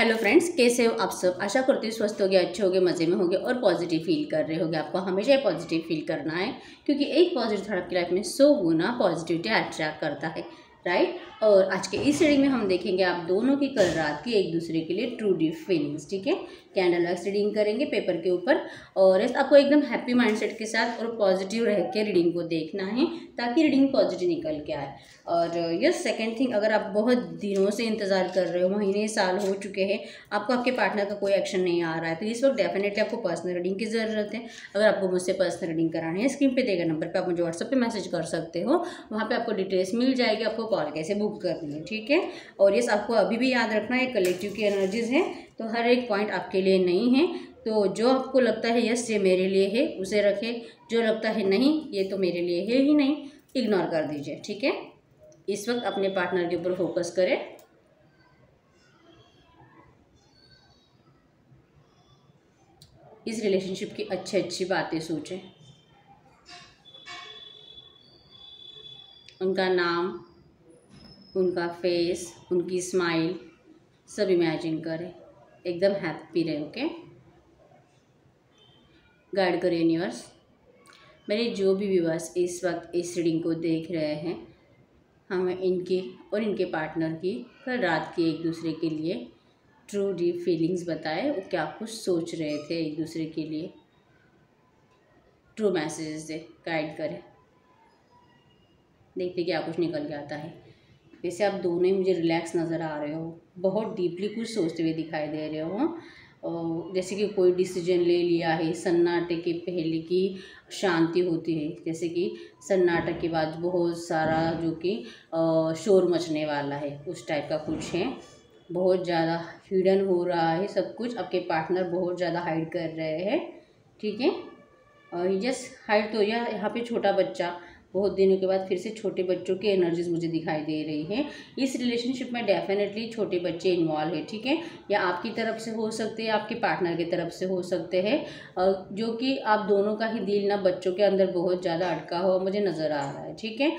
Hello friends, कैसे हो आप सब। आशा करती हूँ स्वस्थ होगे, अच्छे होगे, मज़े में होगे और पॉजिटिव फील कर रहे होगे। आपको हमेशा ही पॉजिटिव फील करना है, क्योंकि एक पॉजिटिव थॉट आपकी लाइफ में 100 गुना पॉजिटिविटी अट्रैक्ट करता है, राइट। और आज के इस रीडिंग में हम देखेंगे आप दोनों की कल रात की एक दूसरे के लिए ट्रू डीप फीलिंग्स, ठीक है। कैंडल वैक्स रीडिंग करेंगे पेपर के ऊपर, और आपको एकदम हैप्पी माइंडसेट के साथ और पॉजिटिव रह के रीडिंग को देखना है, ताकि रीडिंग पॉजिटिव निकल के आए। और यस, सेकेंड थिंग, अगर आप बहुत दिनों से इंतज़ार कर रहे हो, महीने साल हो चुके हैं, आपको आपके पार्टनर का कोई एक्शन नहीं आ रहा है, तो इस वक्त डेफिनेटली आपको पर्सनल रीडिंग की ज़रूरत है। अगर आपको मुझसे पर्सनल रीडिंग करानी है, स्क्रीन पर देगा नंबर पर आप मुझे व्हाट्सअप पर मैसेज कर सकते हो, वहाँ पर आपको डिटेल्स मिल जाएगी, आपको कॉल कैसे बुक करनी है, ठीक है। और यस, आपको अभी भी याद रखना है कलेक्टिव की एनर्जीज़ हैं, तो हर एक पॉइंट आपके लिए नहीं है। तो जो आपको लगता है यस ये मेरे लिए है, उसे रखें, जो लगता है नहीं ये तो मेरे लिए है ही नहीं, इग्नोर कर दीजिए, ठीक है। इस वक्त अपने पार्टनर के ऊपर फोकस करें। इस रिलेशनशिप की अच्छी अच्छी बातें सोचें, उनका नाम, उनका फेस, उनकी स्माइल सब इमेजिन करें, एकदम हैप्पी रहे, ओके। गाइड करें यूनिवर्स, मेरे जो भी व्यूअर्स इस वक्त इस रीडिंग को देख रहे हैं, हमें इनकी और इनके पार्टनर की कल रात की एक दूसरे के लिए ट्रू डीप फीलिंग्स बताएं, वो क्या कुछ सोच रहे थे एक दूसरे के लिए, ट्रू मैसेजेस दे, गाइड करें, देखते क्या कुछ निकल के आता है। वैसे आप दोनों ही मुझे रिलैक्स नज़र आ रहे हो, बहुत डीपली कुछ सोचते हुए दिखाई दे रहे हो, और जैसे कि कोई डिसीजन ले लिया है। सन्नाटे के पहले की शांति होती है, जैसे कि सन्नाटा के बाद बहुत सारा जो कि शोर मचने वाला है, उस टाइप का कुछ है। बहुत ज़्यादा हिडन हो रहा है सब कुछ, आपके पार्टनर बहुत ज़्यादा हाइड कर रहे हैं, ठीक है। और यस, हाइड तो यह यहाँ पे छोटा बच्चा, बहुत दिनों के बाद फिर से छोटे बच्चों की एनर्जीज मुझे दिखाई दे रही है। इस रिलेशनशिप में डेफिनेटली छोटे बच्चे इन्वॉल्व है, ठीक है। या आपकी तरफ से हो सकते हैं, आपके पार्टनर की तरफ से हो सकते हैं, जो कि आप दोनों का ही दिल ना बच्चों के अंदर बहुत ज़्यादा अटका हुआ मुझे नज़र आ रहा है, ठीक है।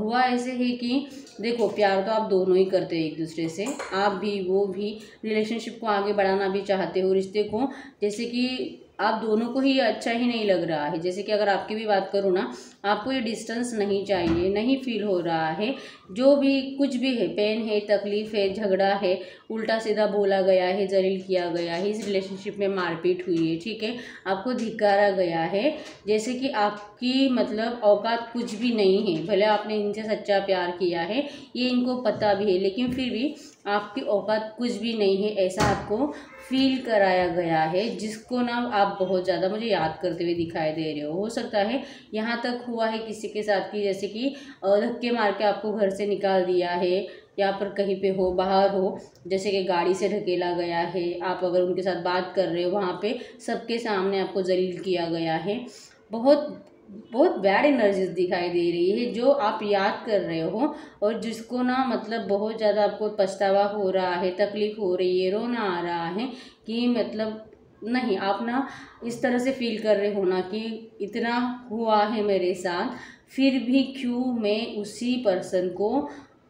हुआ ऐसे है कि देखो, प्यार तो आप दोनों ही करते हो एक दूसरे से, आप भी वो भी, रिलेशनशिप को आगे बढ़ाना भी चाहते हो, रिश्ते को, जैसे कि आप दोनों को ही अच्छा ही नहीं लग रहा है। जैसे कि अगर आपकी भी बात करूँ ना, आपको ये डिस्टेंस नहीं चाहिए, नहीं फील हो रहा है, जो भी कुछ भी है, पेन है, तकलीफ़ है, झगड़ा है, उल्टा सीधा बोला गया है, जलील किया गया है, इस रिलेशनशिप में मारपीट हुई है, ठीक है। आपको धिक्कारा गया है, जैसे कि आपकी मतलब औकात कुछ भी नहीं है, भले आपने इनसे सच्चा प्यार किया है, ये इनको पता भी है, लेकिन फिर भी आपकी औकात कुछ भी नहीं है, ऐसा आपको फील कराया गया है, जिसको ना आप बहुत ज़्यादा मुझे याद करते हुए दिखाई दे रहे हो सकता है यहाँ तक हुआ है किसी के साथ कि जैसे कि धक्के मार के आपको घर से निकाल दिया है, या पर कहीं पे हो, बाहर हो, जैसे कि गाड़ी से ढकेला गया है। आप अगर उनके साथ बात कर रहे हो, वहाँ पे सबके सामने आपको जलील किया गया है। बहुत बहुत बैड एनर्जीज दिखाई दे रही है, जो आप याद कर रहे हो, और जिसको ना मतलब बहुत ज़्यादा आपको पछतावा हो रहा है, तकलीफ़ हो रही है, रोना आ रहा है, कि मतलब नहीं, आप ना इस तरह से फील कर रहे हो ना कि इतना हुआ है मेरे साथ, फिर भी क्यों मैं उसी पर्सन को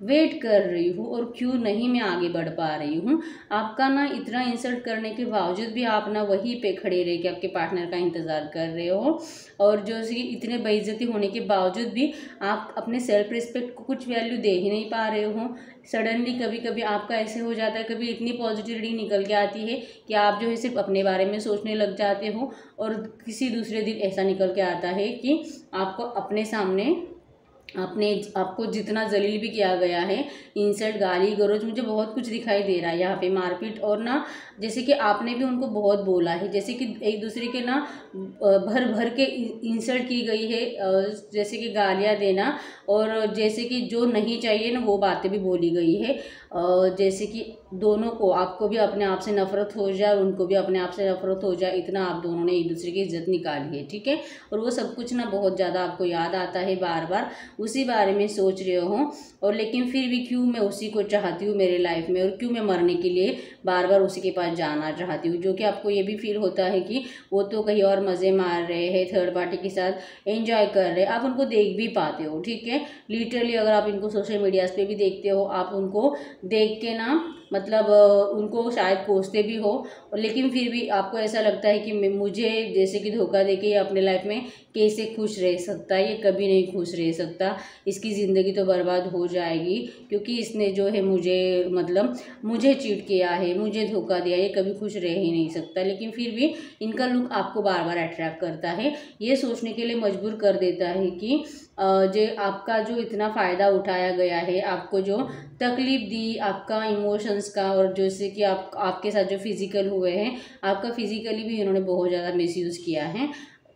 वेट कर रही हूँ, और क्यों नहीं मैं आगे बढ़ पा रही हूँ। आपका ना इतना इंसल्ट करने के बावजूद भी आप ना वहीं पे खड़े रह के आपके पार्टनर का इंतज़ार कर रहे हो, और जो इतने बेइज्जती होने के बावजूद भी आप अपने सेल्फ रिस्पेक्ट को कुछ वैल्यू दे ही नहीं पा रहे हो। सडनली कभी कभी आपका ऐसे हो जाता है, कभी इतनी पॉजिटिविटी निकल के आती है कि आप जो है सिर्फ अपने बारे में सोचने लग जाते हो, और किसी दूसरे दिन ऐसा निकल के आता है कि आपको अपने सामने आपको जितना जलील भी किया गया है, इंसल्ट, गाली गलौज, मुझे बहुत कुछ दिखाई दे रहा है यहाँ पे, मारपीट, और ना जैसे कि आपने भी उनको बहुत बोला है, जैसे कि एक दूसरे के ना भर भर के इंसल्ट की गई है, जैसे कि गालियाँ देना, और जैसे कि जो नहीं चाहिए ना वो बातें भी बोली गई है, जैसे कि दोनों को, आपको भी अपने आप से नफरत हो जाए, उनको भी अपने आप से नफरत हो जाए, इतना आप दोनों ने एक दूसरे की इज्जत निकाली है, ठीक है। और वो सब कुछ ना बहुत ज़्यादा आपको याद आता है, बार बार उसी बारे में सोच रहे हो, और लेकिन फिर भी क्यों मैं उसी को चाहती हूँ मेरे लाइफ में, और क्यों मैं मरने के लिए बार बार उसी के पास जाना चाहती हूँ। जो कि आपको ये भी फील होता है कि वो तो कहीं और मज़े मार रहे हैं, थर्ड पार्टी के साथ एंजॉय कर रहे हैं, आप उनको देख भी पाते हो, ठीक है। लिटरली अगर आप इनको सोशल मीडियाज़ पे भी देखते हो, आप उनको देख के ना मतलब उनको शायद कोसते भी हो, लेकिन फिर भी आपको ऐसा लगता है कि मुझे जैसे कि धोखा देके ये अपने लाइफ में कैसे खुश रह सकता है, ये कभी नहीं खुश रह सकता, इसकी ज़िंदगी तो बर्बाद हो जाएगी क्योंकि इसने जो है मुझे मतलब मुझे चीट किया है, मुझे धोखा दिया, ये कभी खुश रह ही नहीं सकता। लेकिन फिर भी इनका लुक आपको बार बार अट्रैक्ट करता है, ये सोचने के लिए मजबूर कर देता है कि जो आपका जो इतना फ़ायदा उठाया गया है, आपको जो तकलीफ़ दी, आपका इमोशंस का और जैसे कि आपके साथ जो फिज़िकल हुए हैं, आपका फिज़िकली भी इन्होंने बहुत ज़्यादा मिसयूज़ किया है,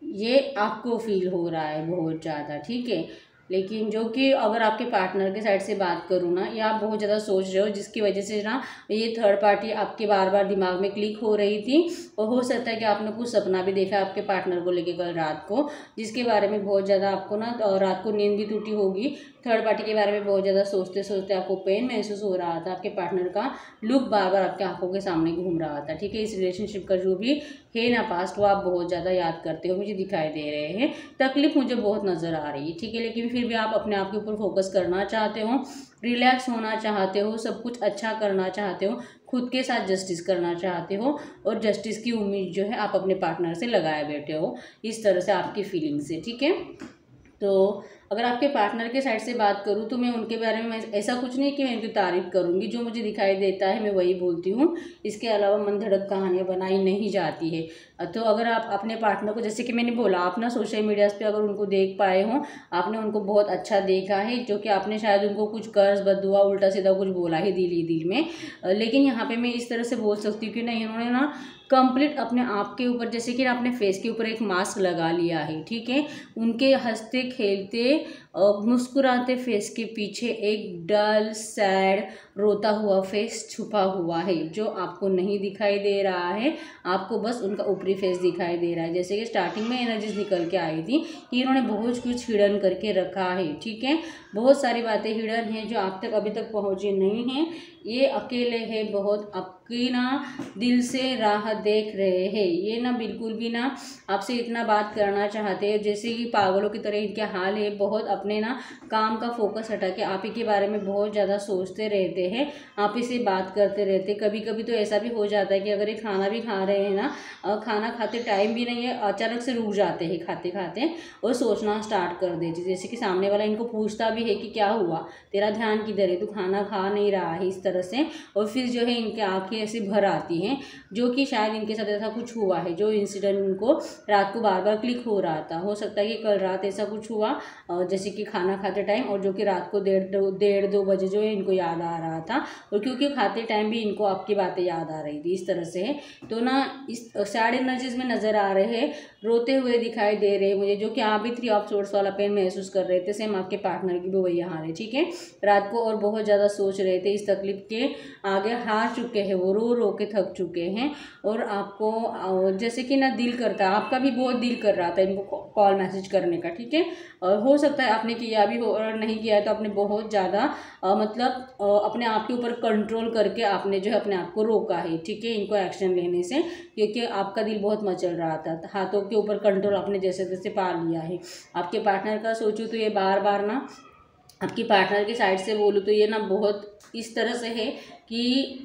ये आपको फील हो रहा है बहुत ज़्यादा, ठीक है। लेकिन जो कि अगर आपके पार्टनर के साइड से बात करूँ ना, ये आप बहुत ज़्यादा सोच रहे हो जिसकी वजह से ना ये थर्ड पार्टी आपके बार बार दिमाग में क्लिक हो रही थी, और हो सकता है कि आपने कुछ सपना भी देखा आपके पार्टनर को लेके कल रात को, जिसके बारे में बहुत ज़्यादा आपको ना रात को नींद भी टूटी होगी। थर्ड पार्टी के बारे में बहुत ज़्यादा सोचते सोचते आपको पेन महसूस हो रहा था, आपके पार्टनर का लुक बार बार आपकी आंखों के सामने घूम रहा था, ठीक है। इस रिलेशनशिप का जो भी है ना पास्ट, वो आप बहुत ज़्यादा याद करते हो, मुझे दिखाई दे रहे हैं, तकलीफ मुझे बहुत नज़र आ रही है, ठीक है। लेकिन फिर भी आप अपने आप के ऊपर फोकस करना चाहते हो, रिलैक्स होना चाहते हो, सब कुछ अच्छा करना चाहते हो, खुद के साथ जस्टिस करना चाहते हो, और जस्टिस की उम्मीद जो है आप अपने पार्टनर से लगाए बैठे हो, इस तरह से आपकी फीलिंग्स है, ठीक है। तो अगर आपके पार्टनर के साइड से बात करूँ तो मैं उनके बारे में ऐसा कुछ नहीं कि मैं उनकी तारीफ़ करूँगी, जो मुझे दिखाई देता है मैं वही बोलती हूँ, इसके अलावा मन धड़क कहानियाँ बनाई नहीं जाती है। तो अगर आप अपने पार्टनर को, जैसे कि मैंने बोला, आप ना सोशल मीडिया पे अगर उनको देख पाए हों, आपने उनको बहुत अच्छा देखा है, जो कि आपने शायद उनको कुछ कर्ज बददुआ उल्टा सीधा कुछ बोला ही दिल ही दिल में, लेकिन यहाँ पर मैं इस तरह से बोल सकती हूँ कि नहीं, उन्होंने ना कंप्लीट अपने आप के ऊपर, जैसे कि आपने फेस के ऊपर एक मास्क लगा लिया है, ठीक है। उनके हंसते खेलते और मुस्कुराते फेस के पीछे एक डल सैड रोता हुआ फेस छुपा हुआ है, जो आपको नहीं दिखाई दे रहा है, आपको बस उनका ऊपरी फेस दिखाई दे रहा है। जैसे कि स्टार्टिंग में एनर्जीज निकल के आई थी कि इन्होंने बहुत कुछ हिडन करके रखा है, ठीक है। बहुत सारी बातें हिडन हैं जो आप तक अभी तक पहुँची नहीं हैं, ये अकेले हैं, बहुत आपकी ना दिल से राह देख रहे हैं, ये ना बिल्कुल भी ना आपसे इतना बात करना चाहते हैं, जैसे कि पागलों की तरह इनके हाल है। बहुत अपने ना काम का फोकस हटा के आप ही के बारे में बहुत ज़्यादा सोचते रहते हैं, आप ही से बात करते रहते हैं। कभी कभी तो ऐसा भी हो जाता है कि अगर ये खाना भी खा रहे हैं ना, खाना खाते टाइम भी नहीं है, अचानक से रुक जाते हैं खाते खाते और सोचना स्टार्ट कर देते, जैसे कि सामने वाला इनको पूछता भी है कि क्या हुआ, तेरा ध्यान किधर है, तू खाना खा नहीं रहा है, इस तरह से। और फिर जो है इनकी आँखें ऐसी भर आती हैं, जो कि शायद इनके साथ ऐसा कुछ हुआ है, जो इंसिडेंट उनको रात को बार बार क्लिक हो रहा था। हो सकता है कि कल रात ऐसा कुछ हुआ, जैसे कि खाना खाते टाइम, और जो कि रात को डेढ़ दो बजे जो है इनको याद आ रहा था, और क्योंकि खाते टाइम भी इनको आपकी बातें याद आ रही थी, इस तरह से है। तो ना इस सैड एनर्जीज में नज़र आ रहे हैं, रोते हुए दिखाई दे रहे हैं मुझे, जो कि आप भी 3 ऑफ सोर्स वाला पेन महसूस कर रहे थे, सेम आपके पार्टनर की भी वही हाल है, ठीक है। रात को और बहुत ज़्यादा सोच रहे थे, इस तकलीफ के आगे हार चुके हैं, वो रो रो के थक चुके हैं, और आपको जैसे कि ना दिल करता, आपका भी बहुत दिल कर रहा था इनको कॉल मैसेज करने का, ठीक है। और हो सकता है आपने किया भी हो, और नहीं किया है तो आपने बहुत ज़्यादा मतलब अपने आप के ऊपर कंट्रोल करके आपने जो है अपने आप को रोका है, ठीक है, इनको एक्शन लेने से, क्योंकि आपका दिल बहुत मचल रहा था, हाथों के ऊपर कंट्रोल आपने जैसे तैसे पा लिया है। आपके पार्टनर का सोचूं तो ये बार बार ना आपकी पार्टनर के साइड से बोलूँ तो ये ना बहुत इस तरह से है कि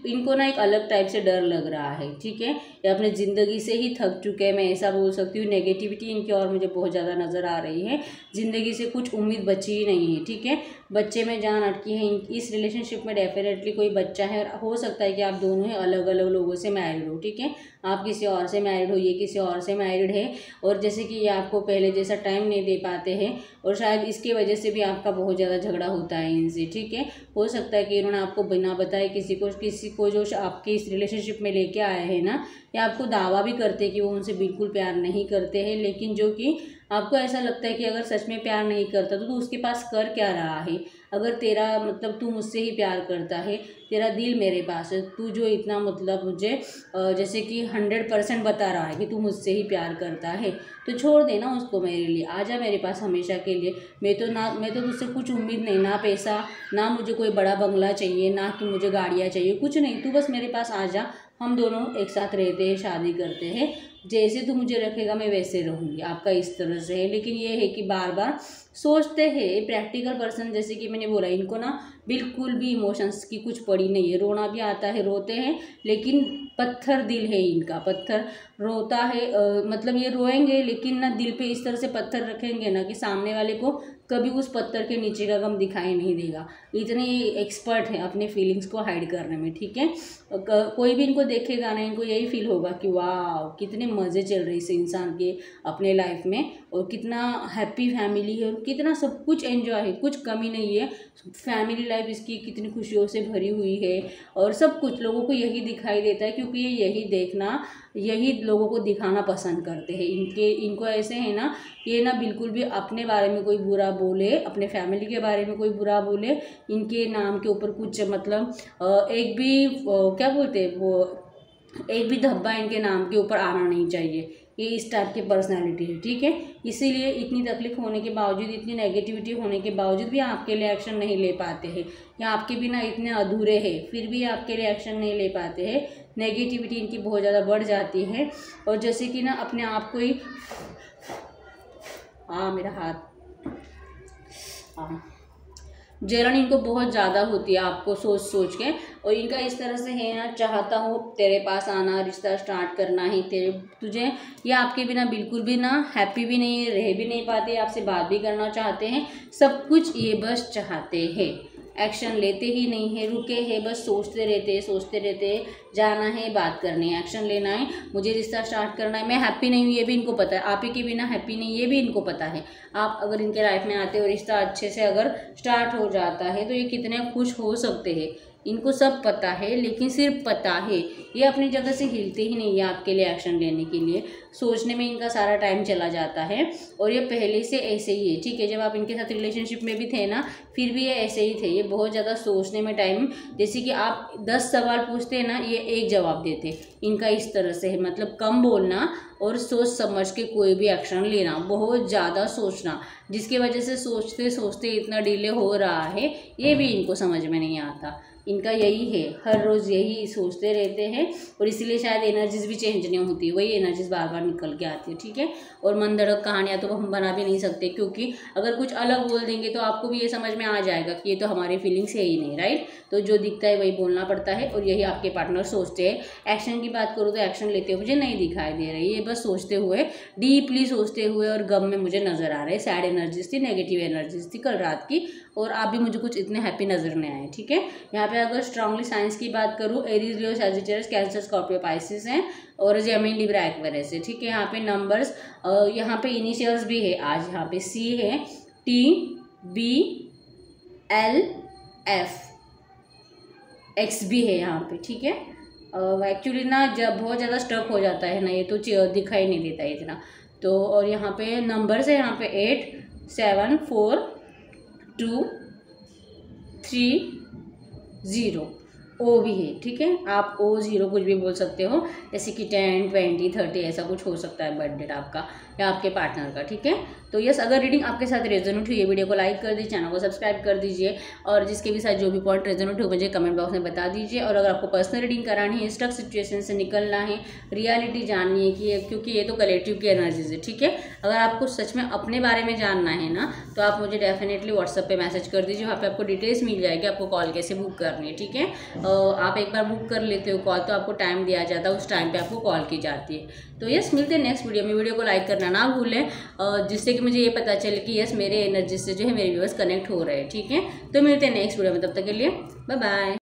इनको ना एक अलग टाइप से डर लग रहा है, ठीक है। ये अपने ज़िंदगी से ही थक चुके हैं, मैं ऐसा बोल सकती हूँ। नेगेटिविटी इनकी और मुझे बहुत ज़्यादा नज़र आ रही है, ज़िंदगी से कुछ उम्मीद बची ही नहीं है, ठीक है। बच्चे में जान अटकी है, इस रिलेशनशिप में डेफिनेटली कोई बच्चा है, और हो सकता है कि आप दोनों ही अलग अलग लोगों से मैरिड हो, ठीक है। आप किसी और से मैरिड हो, ये किसी और से मैरिड है, और जैसे कि ये आपको पहले जैसा टाइम नहीं दे पाते हैं, और शायद इसकी वजह से भी आपका बहुत ज़्यादा झगड़ा होता है इनसे, ठीक है। हो सकता है कि इन्होंने आपको बिना बताए किसी को जो आपके इस रिलेशनशिप में लेके आए हैं ना, या आपको दावा भी करते हैं कि वो उनसे बिल्कुल प्यार नहीं करते हैं, लेकिन जो कि आपको ऐसा लगता है कि अगर सच में प्यार नहीं करता तो तू उसके पास कर क्या रहा है, अगर तेरा मतलब तू मुझसे ही प्यार करता है, तेरा दिल मेरे पास है, तू जो इतना मतलब मुझे जैसे कि 100% बता रहा है कि तू मुझसे ही प्यार करता है, तो छोड़ देना उसको मेरे लिए, आजा मेरे पास हमेशा के लिए, मैं तो तुझसे कुछ उम्मीद नहीं, ना पैसा, ना मुझे कोई बड़ा बंगला चाहिए, ना कि मुझे गाड़ियाँ चाहिए, कुछ नहीं, तू बस मेरे पास आ जा, हम दोनों एक साथ रहते हैं, शादी करते हैं, जैसे तू मुझे रखेगा मैं वैसे रहूँगी, आपका इस तरह से है। लेकिन ये है कि बार बार सोचते हैं, प्रैक्टिकल पर्सन जैसे कि मैंने बोला, इनको ना बिल्कुल भी इमोशंस की कुछ पड़ी नहीं है। रोना भी आता है, रोते हैं, लेकिन पत्थर दिल है इनका, पत्थर रोता है। मतलब ये रोएंगे लेकिन ना दिल पे इस तरह से पत्थर रखेंगे ना कि सामने वाले को कभी उस पत्थर के नीचे का गम दिखाई नहीं देगा। इतने एक्सपर्ट हैं अपने फीलिंग्स को हाइड करने में, ठीक है। कोई भी इनको देखेगा ना, इनको यही फील होगा कि वाह कितने मज़े चल रहे इस इंसान के अपने लाइफ में, और कितना हैप्पी फैमिली है, और कितना सब कुछ एंजॉय है, कुछ कमी नहीं है, फैमिली लाइफ इसकी कितनी खुशियों से भरी हुई है। और सब कुछ लोगों को यही दिखाई देता है क्योंकि ये यही देखना, यही लोगों को दिखाना पसंद करते हैं। इनको ऐसे है ना, ये ना बिल्कुल भी अपने बारे में कोई बुरा बोले, अपने फैमिली के बारे में कोई बुरा बोले, इनके नाम के ऊपर कुछ मतलब एक भी क्या बोलते हैं वो, एक भी धब्बा इनके नाम के ऊपर आना नहीं चाहिए। ये इस टाइप की पर्सनालिटी है, ठीक है। इसीलिए इतनी तकलीफ होने के बावजूद, इतनी नेगेटिविटी होने के बावजूद भी आपके लिए एक्शन नहीं ले पाते हैं, या आपके बिना इतने अधूरे हैं फिर भी आपके लिए एक्शन नहीं ले पाते हैं। नेगेटिविटी इनकी बहुत ज़्यादा बढ़ जाती है। और जैसे कि ना अपने आप को ही मेरा हाथ जलन इनको बहुत ज़्यादा होती है आपको सोच सोच के। और इनका इस तरह से है ना, चाहता हूँ तेरे पास आना, रिश्ता स्टार्ट करना ही तेरे तुझे, ये आपके बिना बिल्कुल भी ना हैप्पी भी नहीं रह भी नहीं पाते, आपसे बात भी करना चाहते हैं, सब कुछ ये बस चाहते हैं, एक्शन लेते ही नहीं है, रुके हैं, बस सोचते रहते हैं, सोचते रहते हैं, जाना है, बात करनी है, एक्शन लेना है, मुझे रिश्ता स्टार्ट करना है, मैं हैप्पी नहीं हूँ ये भी इनको पता है, आप ही के बिना हैप्पी नहीं ये भी इनको पता है। आप अगर इनके लाइफ में आते हो, रिश्ता अच्छे से अगर स्टार्ट हो जाता है तो ये कितने खुश हो सकते हैं, इनको सब पता है। लेकिन सिर्फ पता है, ये अपनी जगह से हिलते ही नहीं है आपके लिए एक्शन लेने के लिए, सोचने में इनका सारा टाइम चला जाता है। और ये पहले से ऐसे ही है, ठीक है। जब आप इनके साथ रिलेशनशिप में भी थे ना, फिर भी ये ऐसे ही थे, ये बहुत ज़्यादा सोचने में टाइम, जैसे कि आप 10 सवाल पूछते हैं ना, ये एक जवाब देते, इनका इस तरह से है। मतलब कम बोलना और सोच समझ के कोई भी एक्शन लेना, बहुत ज़्यादा सोचना, जिसकी वजह से सोचते सोचते इतना डिले हो रहा है ये भी इनको समझ में नहीं आता। इनका यही है, हर रोज़ यही सोचते रहते हैं, और इसीलिए शायद एनर्जीज भी चेंज नहीं होती, वही एनर्जीज बार बार निकल के आती है, ठीक है। और मन गढ़ंत कहानियाँ तो हम बना भी नहीं सकते, क्योंकि अगर कुछ अलग बोल देंगे तो आपको भी ये समझ में आ जाएगा कि ये तो हमारी फीलिंग्स है ही नहीं, राइट। तो जो दिखता है वही बोलना पड़ता है, और यही आपके पार्टनर सोचते हैं। एक्शन की बात करूँ तो एक्शन लेते हुए मुझे नहीं दिखाई दे रही, ये बस सोचते हुए, डीपली सोचते हुए और गम में मुझे नज़र आ रहा है। सैड एनर्जीज थी, नेगेटिव एनर्जीज थी कल रात की, और आप भी मुझे कुछ इतने हैप्पी नज़र नहीं आए, ठीक है। यहाँ पे अगर स्ट्रांगली साइंस की बात करूँ, Aries, Leo, Sagittarius, Cancer, Scorpio, Pisces हैं, और जेमिनी, लिब्रा, एक्वेरियस है, ठीक है। यहाँ पे नंबर्स, यहाँ पे इनिशियल्स भी है आज, यहाँ पे सी है, T, B, L, F, X भी है यहाँ पे, ठीक है। एक्चुअली ना जब बहुत ज़्यादा स्टक हो जाता है ना ये, तो दिखाई नहीं देता इतना तो। और यहाँ पे नंबर्स है, यहाँ पे 8, 7, 4, 2, 3, 0, ओ भी है, ठीक है। आप ओ, 0 कुछ भी बोल सकते हो, जैसे कि 10, 20, 30 ऐसा कुछ हो सकता है बर्थडे आपका या आपके पार्टनर का, ठीक है। तो यस, अगर रीडिंग आपके साथ रेजोनेट हुई है, वीडियो को लाइक कर दीजिए, चैनल को सब्सक्राइब कर दीजिए, और जिसके भी साथ जो भी पॉइंट रेजोनेट हो मुझे कमेंट बॉक्स में बता दीजिए। और अगर आपको पर्सनल रीडिंग करानी है, स्टक सिचुएशन से निकलना है, रियलिटी जाननी है कि क्योंकि ये तो कलेक्टिव की एनर्जीज है, ठीक है। अगर आपको सच में अपने बारे में जानना है ना, तो आप मुझे डेफिनेटली व्हाट्सअप पर मैसेज कर दीजिए, वहाँ पर आपको डिटेल्स मिल जाएगी, आपको कॉल कैसे बुक करनी है, ठीक है। आप एक बार बुक कर लेते हो कॉल, तो आपको टाइम दिया जाता है, उस टाइम पे आपको कॉल की जाती है। तो यस, मिलते हैं नेक्स्ट वीडियो में। वीडियो को लाइक करना ना भूलें, जिससे कि मुझे ये पता चले कि यस मेरे एनर्जी से जो है मेरे व्यूअर्स कनेक्ट हो रहे हैं, ठीक है। तो मिलते हैं नेक्स्ट वीडियो में, तब तक के लिए बाय बाय।